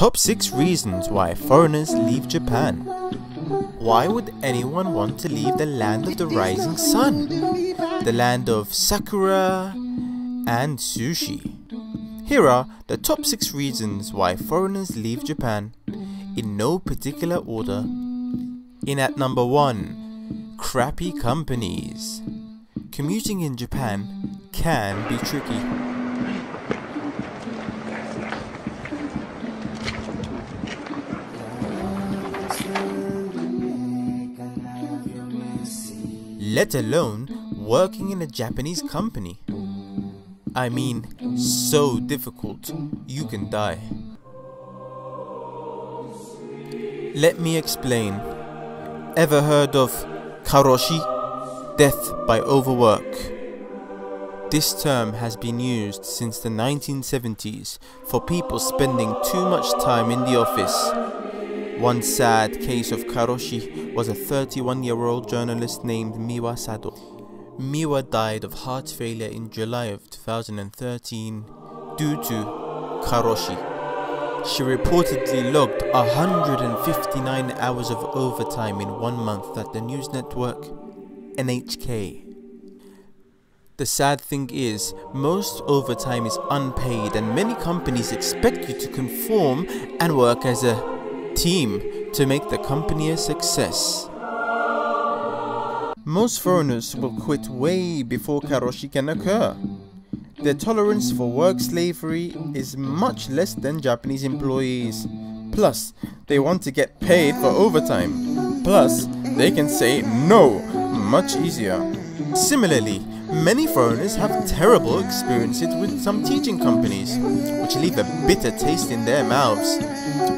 Top 6 reasons why foreigners leave Japan. Why would anyone want to leave the land of the rising sun? The land of sakura and sushi. Here are the top 6 reasons why foreigners leave Japan, in no particular order. In at number 1, crappy companies. Commuting in Japan can be tricky. Let alone working in a Japanese company. I mean, so difficult, you can die. Let me explain. Ever heard of karoshi? Death by overwork. This term has been used since the 1970s for people spending too much time in the office. One sad case of karoshi was a 31-year-old journalist named Miwa Sado. Miwa died of heart failure in July of 2013 due to karoshi. She reportedly logged 159 hours of overtime in 1 month at the news network NHK. The sad thing is, most overtime is unpaid and many companies expect you to conform and work as a team to make the company a success. Most foreigners will quit way before karoshi can occur. Their tolerance for work slavery is much less than Japanese employees. Plus, they want to get paid for overtime. Plus, they can say no much easier. Similarly, many foreigners have terrible experiences with some teaching companies, which leave a bitter taste in their mouths.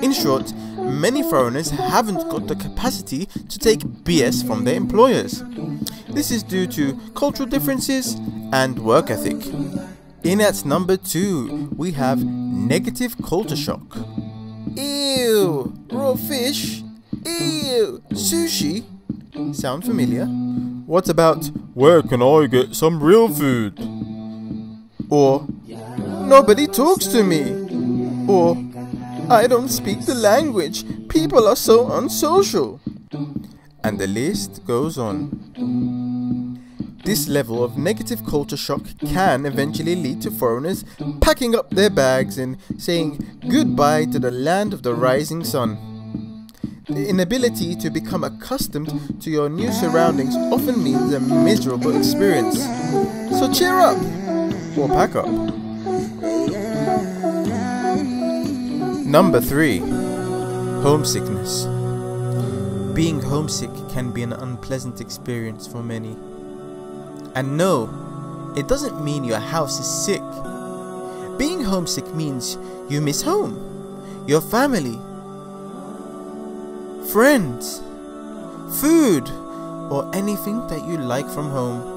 In short, many foreigners haven't got the capacity to take BS from their employers. This is due to cultural differences and work ethic. In at number 2, we have negative culture shock. Ew, raw fish. Ew, sushi. Sound familiar? What about, where can I get some real food? Or, nobody talks to me. Or, I don't speak the language. People are so unsocial. And the list goes on. This level of negative culture shock can eventually lead to foreigners packing up their bags and saying goodbye to the land of the rising sun. The inability to become accustomed to your new surroundings often means a miserable experience. So cheer up or pack up. Number 3. Homesickness. Being homesick can be an unpleasant experience for many. And no, it doesn't mean your house is sick. Being homesick means you miss home, your family, friends, food, or anything that you like from home.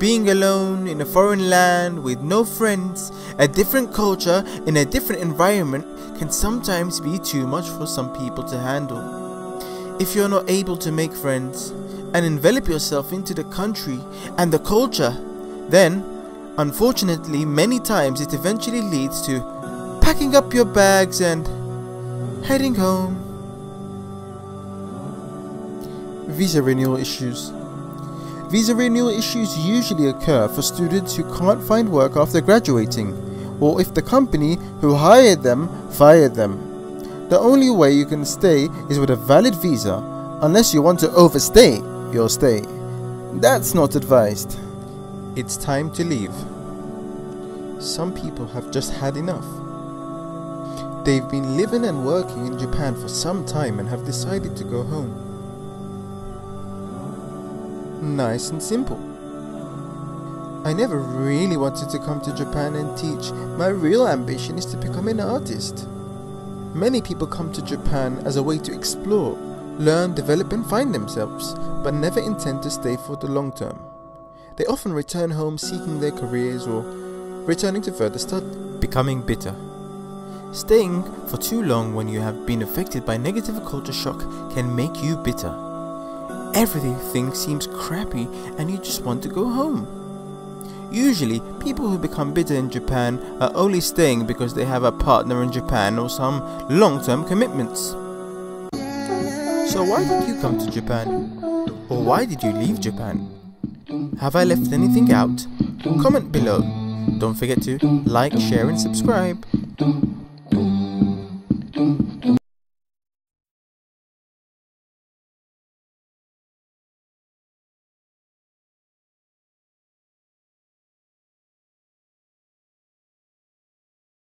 Being alone in a foreign land with no friends, a different culture, in a different environment can sometimes be too much for some people to handle. If you're not able to make friends and envelop yourself into the country and the culture, then unfortunately many times it eventually leads to packing up your bags and heading home. Visa renewal issues. Visa renewal issues usually occur for students who can't find work after graduating, or if the company who hired them fired them. The only way you can stay is with a valid visa, unless you want to overstay your stay. That's not advised. It's time to leave. Some people have just had enough. They've been living and working in Japan for some time and have decided to go home. Nice and simple. I never really wanted to come to Japan and teach. My real ambition is to become an artist. Many people come to Japan as a way to explore, learn, develop and find themselves, but never intend to stay for the long term. They often return home seeking their careers or returning to further study. Becoming bitter. Staying for too long when you have been affected by negative culture shock can make you bitter. Everything seems crappy and you just want to go home. Usually, people who become bitter in Japan are only staying because they have a partner in Japan or some long-term commitments. So why did you come to Japan? Or why did you leave Japan? Have I left anything out? Comment below. Don't forget to like, share and subscribe.